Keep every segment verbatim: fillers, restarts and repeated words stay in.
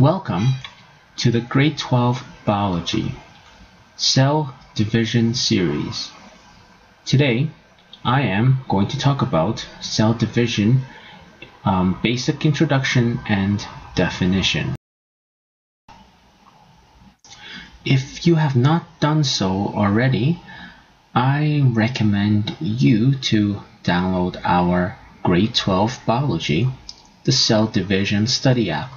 Welcome to the Grade twelve Biology Cell Division series. Today, I am going to talk about cell division, um, basic introduction, and definition. If you have not done so already, I recommend you to download our Grade twelve Biology, the Cell Division Study app.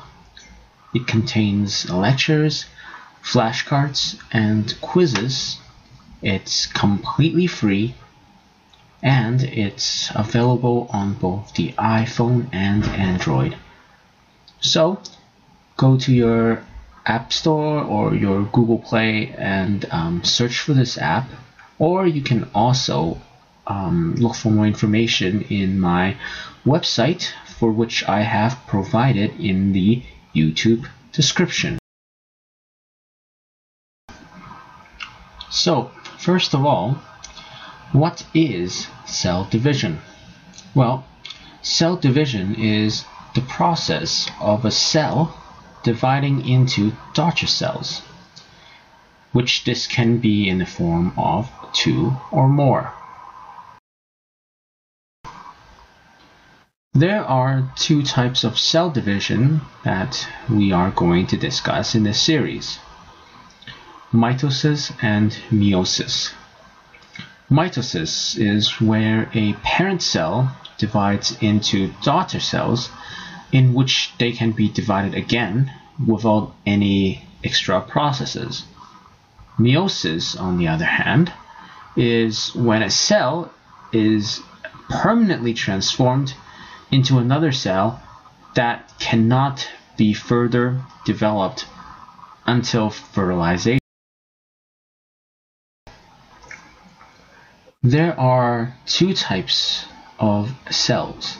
It contains lectures, flashcards, and quizzes. It's completely free, and it's available on both the iPhone and Android. So, go to your App Store or your Google Play and um, search for this app, or you can also um, look for more information in my website, for which I have provided in the YouTube description. So, first of all, what is cell division? Well, cell division is the process of a cell dividing into daughter cells, which this can be in the form of two or more. There are two types of cell division that we are going to discuss in this series: mitosis and meiosis. Mitosis is where a parent cell divides into daughter cells, in which they can be divided again without any extra processes. Meiosis, on the other hand, is when a cell is permanently transformed into another cell that cannot be further developed until fertilization. There are two types of cells: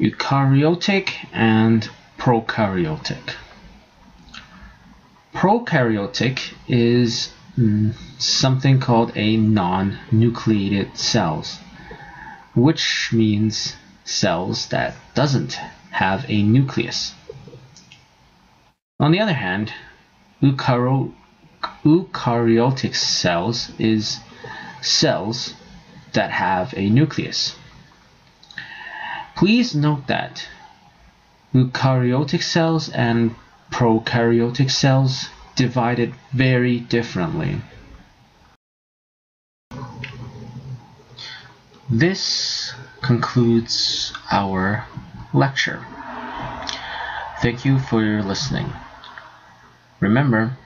eukaryotic and prokaryotic. Prokaryotic is mm, something called a non-nucleated cells, which means cells that doesn't have a nucleus. On the other hand, eukaryo eukaryotic cells is cells that have a nucleus. Please note that eukaryotic cells and prokaryotic cells divided very differently. This concludes our lecture. Thank you for your listening. Remember,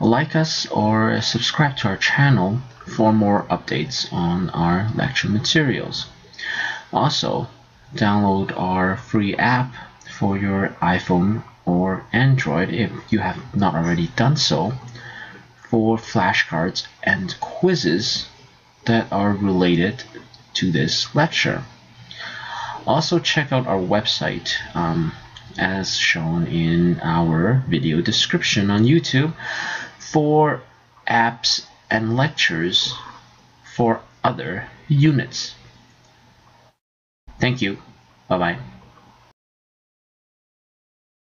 like us or subscribe to our channel for more updates on our lecture materials. Also, download our free app for your iPhone or Android if you have not already done so, for flashcards and quizzes that are related to this lecture. Also, check out our website um, as shown in our video description on YouTube for apps and lectures for other units. Thank you. Bye-bye.